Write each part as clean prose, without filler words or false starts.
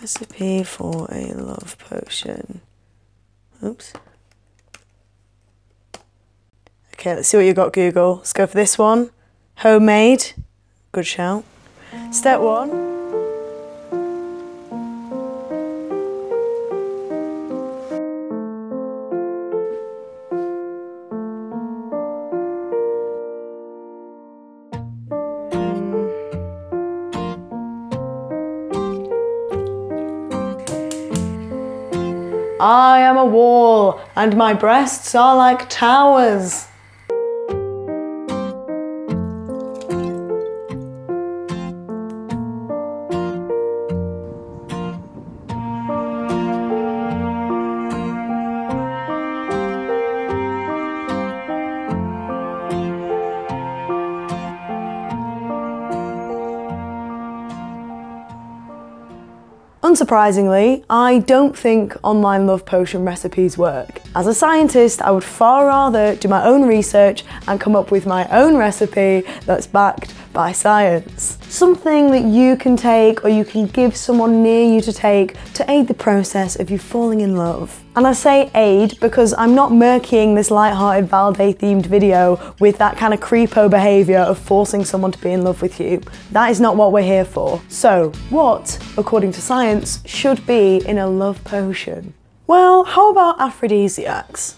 Recipe for a love potion. Oops. Okay, let's see what you got, Google. Let's go for this one. Homemade. Good shout. Step one. I am a wall, and my breasts are like towers. Unsurprisingly, I don't think online love potion recipes work. As a scientist, I would far rather do my own research and come up with my own recipe that's backed by science. Something that you can take or you can give someone near you to take to aid the process of you falling in love. And I say aid because I'm not murkying this light-hearted Valday themed video with that kind of creepo behaviour of forcing someone to be in love with you. That is not what we're here for. So what, according to science, should be in a love potion? Well, how about aphrodisiacs?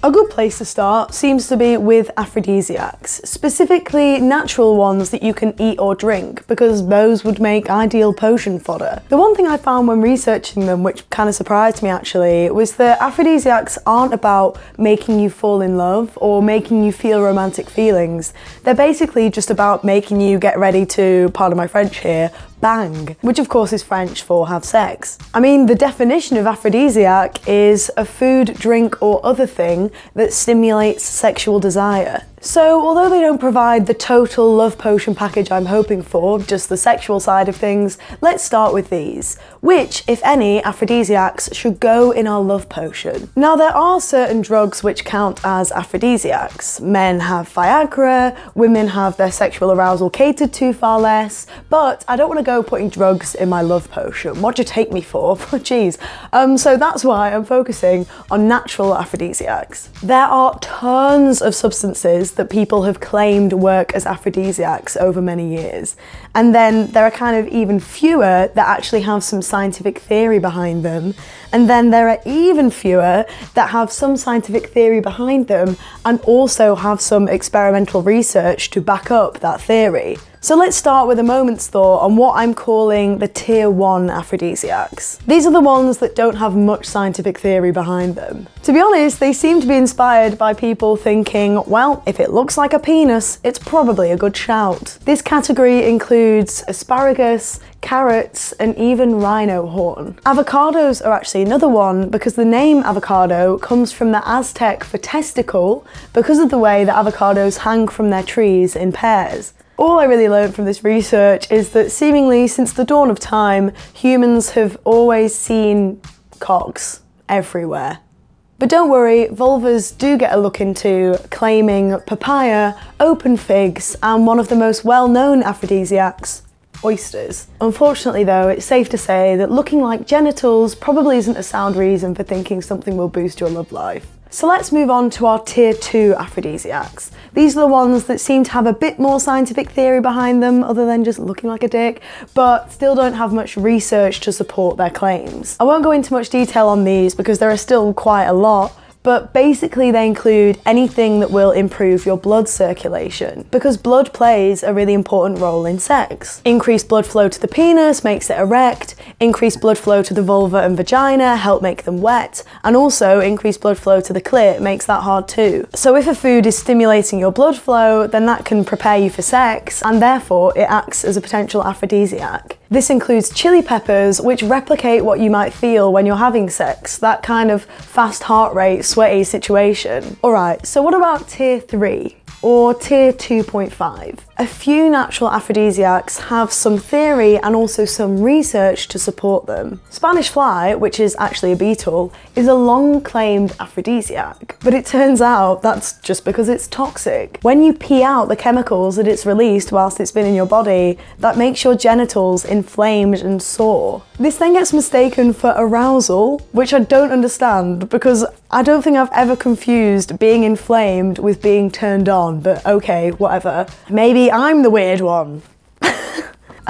A good place to start seems to be with aphrodisiacs, specifically natural ones that you can eat or drink, because those would make ideal potion fodder. The one thing I found when researching them, which kind of surprised me actually, was that aphrodisiacs aren't about making you fall in love or making you feel romantic feelings. They're basically just about making you get ready to, pardon my French here, bang, which of course is French for have sex. I mean, the definition of aphrodisiac is a food, drink, or other thing that stimulates sexual desire. So although they don't provide the total love potion package I'm hoping for, just the sexual side of things, let's start with these. Which, if any, aphrodisiacs should go in our love potion? Now, there are certain drugs which count as aphrodisiacs. Men have Viagra, women have their sexual arousal catered to far less, but I don't want to go putting drugs in my love potion. What'd you take me for? Jeez. So that's why I'm focusing on natural aphrodisiacs. There are tons of substances that people have claimed work as aphrodisiacs over many years. And then there are kind of even fewer that actually have some scientific theory behind them. And then there are even fewer that have some scientific theory behind them and also have some experimental research to back up that theory. So let's start with a moment's thought on what I'm calling the tier one aphrodisiacs. These are the ones that don't have much scientific theory behind them. To be honest, they seem to be inspired by people thinking, well, if it looks like a penis, it's probably a good shout. This category includes asparagus, carrots, and even rhino horn. Avocados are actually another one because the name avocado comes from the Aztec for testicle because of the way that avocados hang from their trees in pairs. All I really learned from this research is that seemingly since the dawn of time, humans have always seen cocks everywhere. But don't worry, vulvas do get a look into, claiming papaya, open figs, and one of the most well-known aphrodisiacs, oysters. Unfortunately though, it's safe to say that looking like genitals probably isn't a sound reason for thinking something will boost your love life. So let's move on to our tier two aphrodisiacs. These are the ones that seem to have a bit more scientific theory behind them other than just looking like a dick, but still don't have much research to support their claims. I won't go into much detail on these because there are still quite a lot, but basically they include anything that will improve your blood circulation because blood plays a really important role in sex. Increased blood flow to the penis makes it erect, increased blood flow to the vulva and vagina help make them wet, and also increased blood flow to the clit makes that hard too. So if a food is stimulating your blood flow, then that can prepare you for sex and therefore it acts as a potential aphrodisiac. This includes chili peppers, which replicate what you might feel when you're having sex, that kind of fast heart rate, sweaty situation. Alright, so what about tier 3 or tier 2.5? A few natural aphrodisiacs have some theory and also some research to support them. Spanish fly, which is actually a beetle, is a long-claimed aphrodisiac, but it turns out that's just because it's toxic. When you pee out the chemicals that it's released whilst it's been in your body, that makes your genitals inflamed and sore. This then gets mistaken for arousal, which I don't understand because I don't think I've ever confused being inflamed with being turned on, but okay, whatever. Maybe I'm the weird one.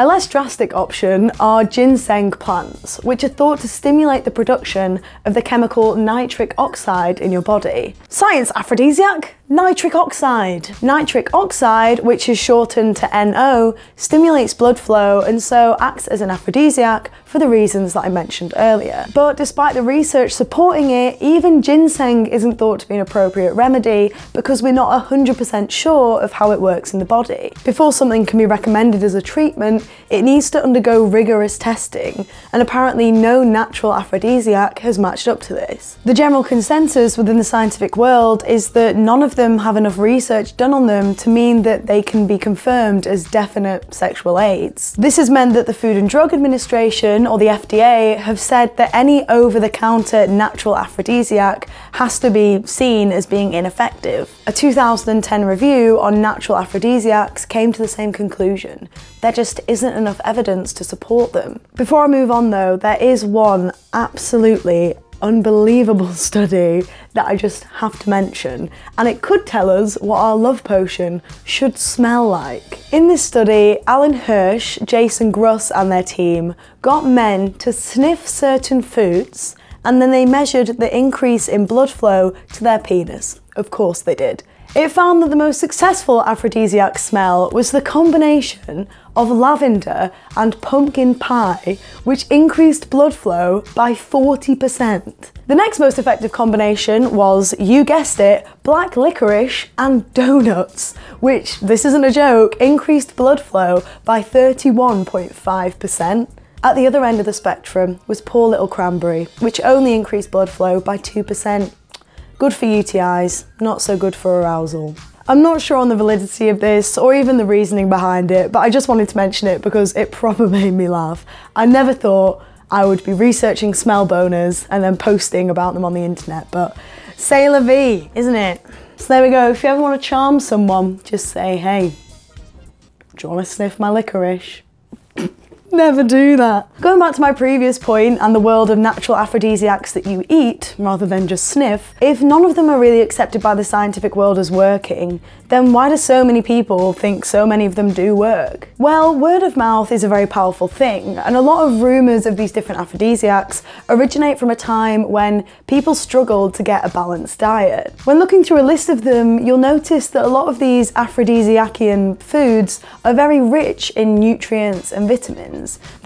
A less drastic option are ginseng plants, which are thought to stimulate the production of the chemical nitric oxide in your body. Science aphrodisiac, nitric oxide. Nitric oxide, which is shortened to NO, stimulates blood flow and so acts as an aphrodisiac for the reasons that I mentioned earlier. But despite the research supporting it, even ginseng isn't thought to be an appropriate remedy because we're not 100% sure of how it works in the body. Before something can be recommended as a treatment, it needs to undergo rigorous testing, and apparently no natural aphrodisiac has matched up to this. The general consensus within the scientific world is that none of them have enough research done on them to mean that they can be confirmed as definite sexual aids. This has meant that the Food and Drug Administration, or the FDA, have said that any over-the-counter natural aphrodisiac has to be seen as being ineffective. A 2010 review on natural aphrodisiacs came to the same conclusion. There just isn't enough evidence to support them. Before I move on though, there is one absolutely unbelievable study that I just have to mention, and it could tell us what our love potion should smell like. In this study, Alan Hirsch, Jason Gruss and their team got men to sniff certain foods and then they measured the increase in blood flow to their penis. Of course they did. It found that the most successful aphrodisiac smell was the combination of lavender and pumpkin pie, which increased blood flow by 40%. The next most effective combination was, you guessed it, black licorice and donuts, which, this isn't a joke, increased blood flow by 31.5%. At the other end of the spectrum was poor little cranberry, which only increased blood flow by 2%. Good for UTIs, not so good for arousal. I'm not sure on the validity of this or even the reasoning behind it, but I just wanted to mention it because it proper made me laugh. I never thought I would be researching smell boners and then posting about them on the internet, but c'est la vie, isn't it? So there we go. If you ever want to charm someone, just say, hey, do you want to sniff my licorice? Never do that. Going back to my previous point and the world of natural aphrodisiacs that you eat, rather than just sniff, if none of them are really accepted by the scientific world as working, then why do so many people think so many of them do work? Well, word of mouth is a very powerful thing, and a lot of rumours of these different aphrodisiacs originate from a time when people struggled to get a balanced diet. When looking through a list of them, you'll notice that a lot of these aphrodisiacian foods are very rich in nutrients and vitamins.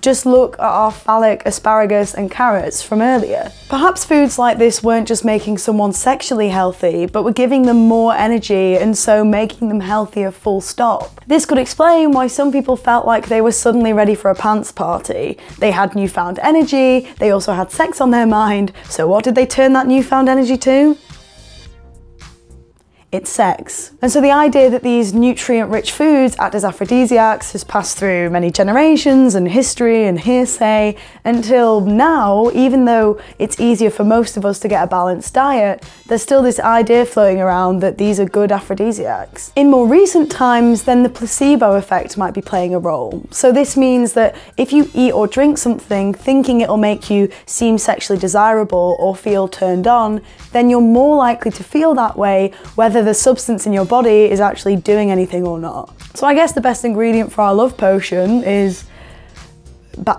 Just look at our phallic asparagus and carrots from earlier. Perhaps foods like this weren't just making someone sexually healthy, but were giving them more energy and so making them healthier full stop. This could explain why some people felt like they were suddenly ready for a pants party. They had newfound energy, they also had sex on their mind, so what did they turn that newfound energy to? It's sex. And so the idea that these nutrient-rich foods act as aphrodisiacs has passed through many generations and history and hearsay until now, even though it's easier for most of us to get a balanced diet, there's still this idea floating around that these are good aphrodisiacs. In more recent times, then the placebo effect might be playing a role. So this means that if you eat or drink something thinking it'll make you seem sexually desirable or feel turned on, then you're more likely to feel that way whether the substance in your body is actually doing anything or not. So I guess the best ingredient for our love potion is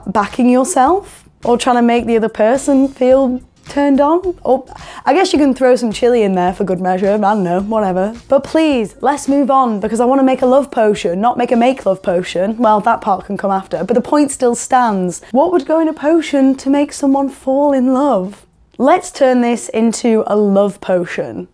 backing yourself or trying to make the other person feel turned on. Or I guess you can throw some chili in there for good measure, I don't know, whatever. But please, let's move on because I want to make a love potion, not make a make-love potion. Well, that part can come after, but the point still stands. What would go in a potion to make someone fall in love? Let's turn this into a love potion.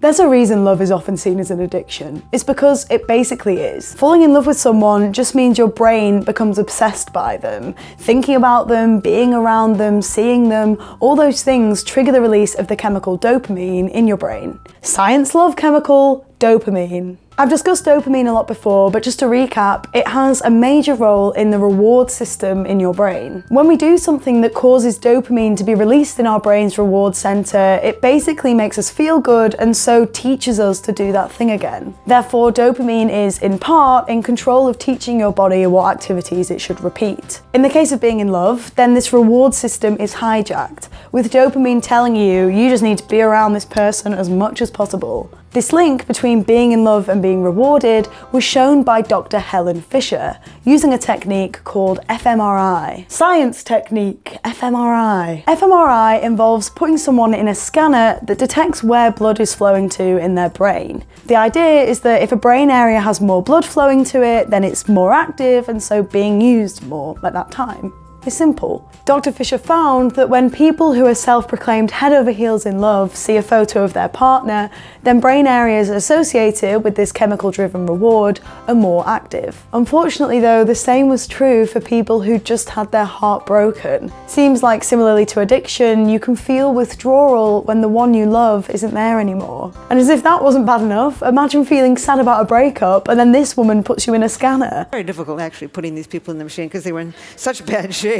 There's a reason love is often seen as an addiction. It's because it basically is. Falling in love with someone just means your brain becomes obsessed by them. Thinking about them, being around them, seeing them, all those things trigger the release of the chemical dopamine in your brain. Science love chemical, dopamine. I've discussed dopamine a lot before, but just to recap, it has a major role in the reward system in your brain. When we do something that causes dopamine to be released in our brain's reward center, it basically makes us feel good and so teaches us to do that thing again. Therefore, dopamine is, in part, in control of teaching your body what activities it should repeat. In the case of being in love, then this reward system is hijacked, with dopamine telling you, you just need to be around this person as much as possible. This link between being in love and being rewarded was shown by Dr. Helen Fisher using a technique called fMRI. Science technique, fMRI. fMRI involves putting someone in a scanner that detects where blood is flowing to in their brain. The idea is that if a brain area has more blood flowing to it, then it's more active and so being used more at that time. It's simple. Dr. Fisher found that when people who are self-proclaimed head over heels in love see a photo of their partner, then brain areas associated with this chemical-driven reward are more active. Unfortunately though, the same was true for people who just had their heart broken. Seems like similarly to addiction, you can feel withdrawal when the one you love isn't there anymore. And as if that wasn't bad enough, imagine feeling sad about a breakup and then this woman puts you in a scanner. Very difficult actually putting these people in the machine because they were in such bad shape.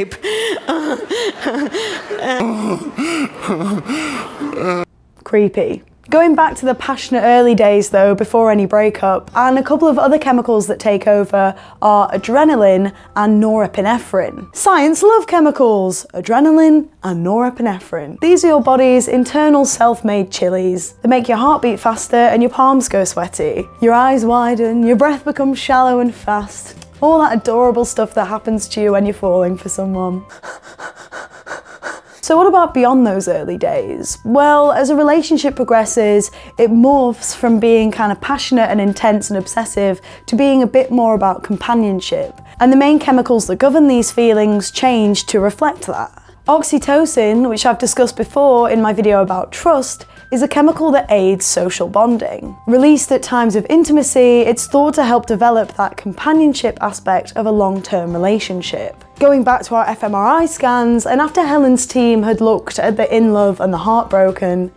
Creepy. Going back to the passionate early days though, before any breakup, and a couple of other chemicals that take over are adrenaline and norepinephrine. Science love chemicals! Adrenaline and norepinephrine. These are your body's internal self-made chillies that make your heart beat faster and your palms go sweaty. Your eyes widen, your breath becomes shallow and fast. All that adorable stuff that happens to you when you're falling for someone. So what about beyond those early days? Well, as a relationship progresses, it morphs from being kind of passionate and intense and obsessive to being a bit more about companionship. And the main chemicals that govern these feelings change to reflect that. Oxytocin, which I've discussed before in my video about trust, is a chemical that aids social bonding. Released at times of intimacy, it's thought to help develop that companionship aspect of a long-term relationship. Going back to our fMRI scans, and after Helen's team had looked at the in love and the heartbroken,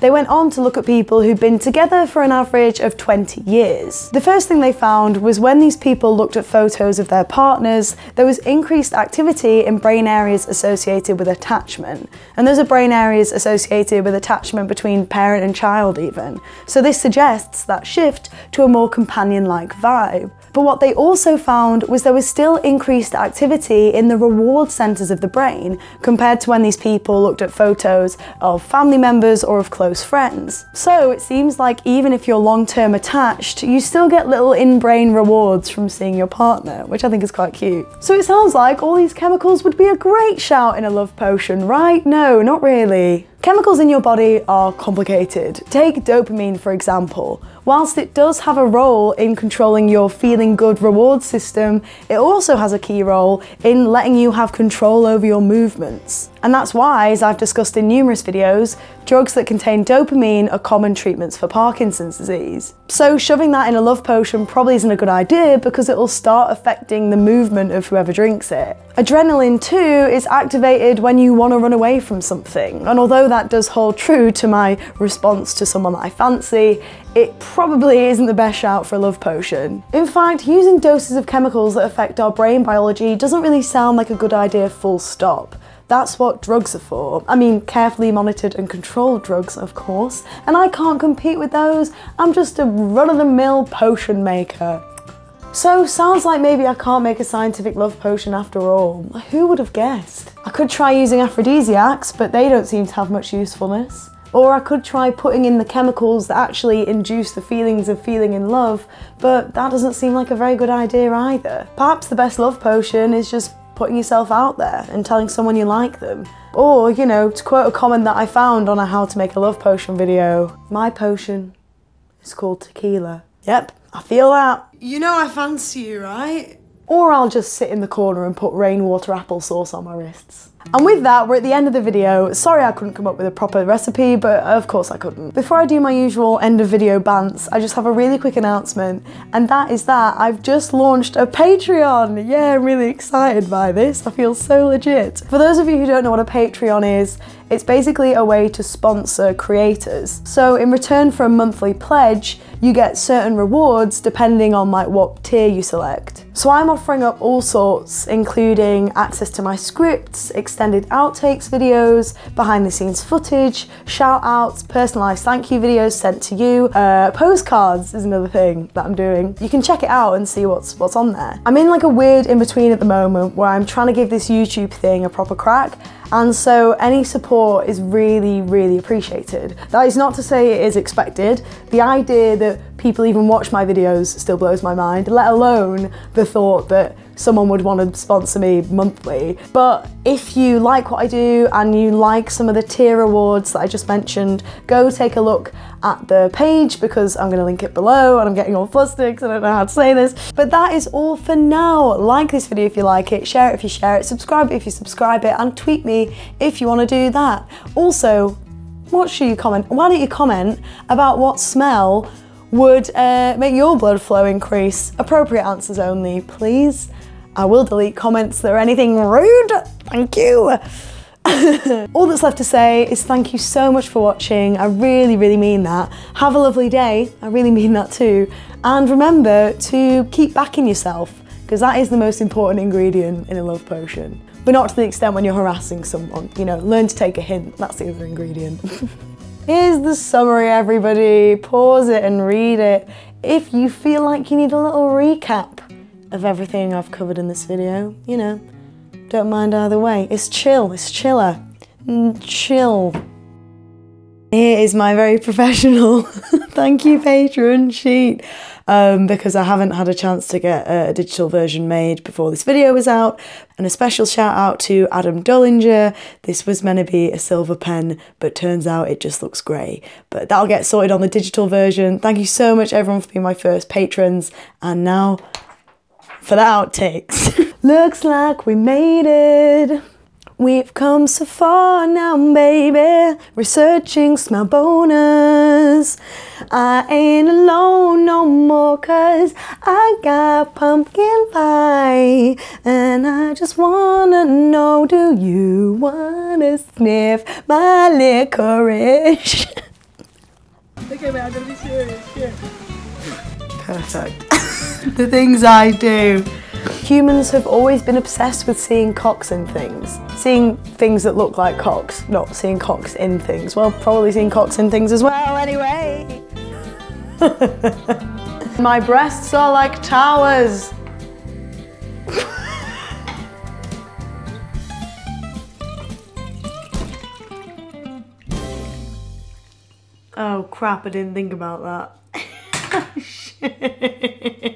they went on to look at people who'd been together for an average of 20 years. The first thing they found was when these people looked at photos of their partners, there was increased activity in brain areas associated with attachment. And those are brain areas associated with attachment between parent and child even. So this suggests that shift to a more companion-like vibe. But what they also found was there was still increased activity in the reward centers of the brain compared to when these people looked at photos of family members or of close friends. So it seems like even if you're long-term attached, you still get little in-brain rewards from seeing your partner, which I think is quite cute. So it sounds like all these chemicals would be a great shout in a love potion, right? No, not really. Chemicals in your body are complicated. Take dopamine, for example. Whilst it does have a role in controlling your feeling good reward system, it also has a key role in letting you have control over your movements. And that's why, as I've discussed in numerous videos, drugs that contain dopamine are common treatments for Parkinson's disease. So shoving that in a love potion probably isn't a good idea because it'll start affecting the movement of whoever drinks it. Adrenaline too is activated when you want to run away from something, and although that does hold true to my response to someone that I fancy, it probably isn't the best shout for a love potion. In fact, using doses of chemicals that affect our brain biology doesn't really sound like a good idea full stop. That's what drugs are for. I mean, carefully monitored and controlled drugs, of course, and I can't compete with those. I'm just a run-of-the-mill potion maker. So, sounds like maybe I can't make a scientific love potion after all. Who would have guessed? I could try using aphrodisiacs, but they don't seem to have much usefulness. Or I could try putting in the chemicals that actually induce the feelings of feeling in love, but that doesn't seem like a very good idea either. Perhaps the best love potion is just putting yourself out there and telling someone you like them. Or, you know, to quote a comment that I found on a how to make a love potion video, my potion is called tequila. Yep, I feel that. You know I fancy you, right? Or I'll just sit in the corner and put rainwater applesauce on my wrists. And with that, we're at the end of the video. Sorry I couldn't come up with a proper recipe, but of course I couldn't. Before I do my usual end of video bants, I just have a really quick announcement, and that is that I've just launched a Patreon. Yeah, I'm really excited by this. I feel so legit. For those of you who don't know what a Patreon is, it's basically a way to sponsor creators. So in return for a monthly pledge, you get certain rewards depending on like what tier you select. So I'm offering up all sorts, including access to my scripts, extended outtakes videos, behind the scenes footage, shout outs, personalized thank you videos sent to you, postcards is another thing that I'm doing. You can check it out and see what's on there. I'm in like a weird in between at the moment where I'm trying to give this YouTube thing a proper crack, and so any support is really, really appreciated. That is not to say it is expected. The idea that people even watch my videos still blows my mind, let alone the thought that someone would want to sponsor me monthly. But if you like what I do and you like some of the tier rewards that I just mentioned, go take a look at the page because I'm going to link it below, and I'm getting all flustered because I don't know how to say this. But that is all for now. Like this video if you like it, share it if you share it, subscribe if you subscribe it, and tweet me if you want to do that. Also, what should you comment? Why don't you comment about what smell would make your blood flow increase? Appropriate answers only, please. I will delete comments that are anything rude. Thank you. All that's left to say is thank you so much for watching. I really, really mean that. Have a lovely day. I really mean that too. And remember to keep backing yourself, because that is the most important ingredient in a love potion. But not to the extent when you're harassing someone. You know, learn to take a hint. That's the other ingredient. Here's the summary, everybody. Pause it and read it if you feel like you need a little recap of everything I've covered in this video. You know, don't mind either way. It's chill, it's chiller. Chill. Here is my very professional thank you patron sheet, because I haven't had a chance to get a digital version made before this video was out. And a special shout out to Adam Dullinger. This was meant to be a silver pen, but turns out it just looks grey. But that'll get sorted on the digital version. Thank you so much everyone for being my first patrons. And now for the outtakes. Looks like we made it. We've come so far now, baby. Researching smell bonus. I ain't alone no more, cause I got pumpkin pie. And I just wanna know, do you wanna sniff my licorice? Okay, man, I'm gonna be serious. Here. Perfect. The things I do. Humans have always been obsessed with seeing cocks in things. Seeing things that look like cocks, not seeing cocks in things. Well, probably seeing cocks in things as well, anyway. My breasts are like towers. Oh crap, I didn't think about that. Shit.